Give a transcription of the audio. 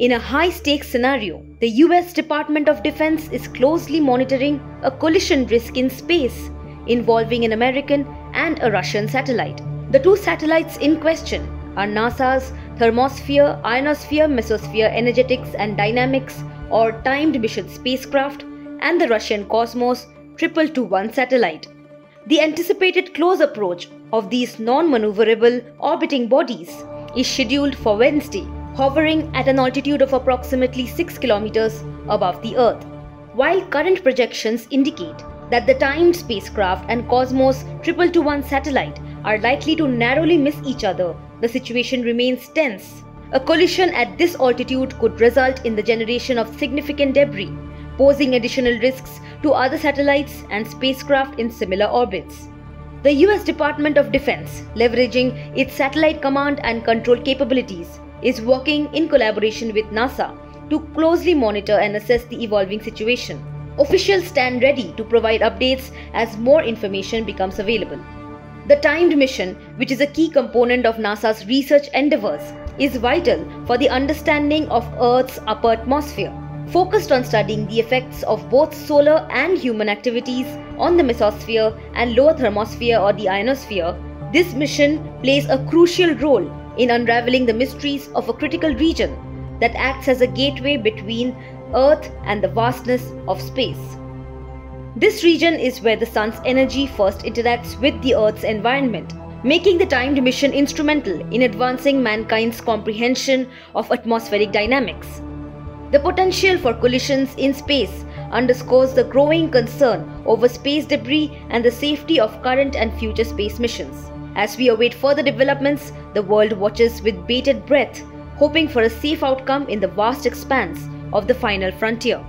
In a high-stakes scenario, the US Department of Defense is closely monitoring a collision risk in space involving an American and a Russian satellite. The two satellites in question are NASA's Thermosphere Ionosphere Mesosphere Energetics and Dynamics or timed mission spacecraft and the Russian Cosmos 2221 satellite. The anticipated close approach of these non-maneuverable orbiting bodies is scheduled for Wednesday, hovering at an altitude of approximately 6 kilometers above the Earth. While current projections indicate that the timed spacecraft and Cosmos 2221 satellite are likely to narrowly miss each other, the situation remains tense. A collision at this altitude could result in the generation of significant debris, posing additional risks to other satellites and spacecraft in similar orbits. The US Department of Defense, leveraging its satellite command and control capabilities, is working in collaboration with NASA to closely monitor and assess the evolving situation. Officials stand ready to provide updates as more information becomes available. The timed mission, which is a key component of NASA's research endeavors, is vital for the understanding of Earth's upper atmosphere, focused on studying the effects of both solar and human activities on the mesosphere and lower thermosphere or the ionosphere. This mission plays a crucial role in unraveling the mysteries of a critical region that acts as a gateway between Earth and the vastness of space. This region is where the sun's energy first interacts with the Earth's environment, making the timed mission instrumental in advancing mankind's comprehension of atmospheric dynamics. The potential for collisions in space underscores the growing concern over space debris and the safety of current and future space missions. As we await further developments, the world watches with bated breath, hoping for a safe outcome in the vast expanse of the final frontier.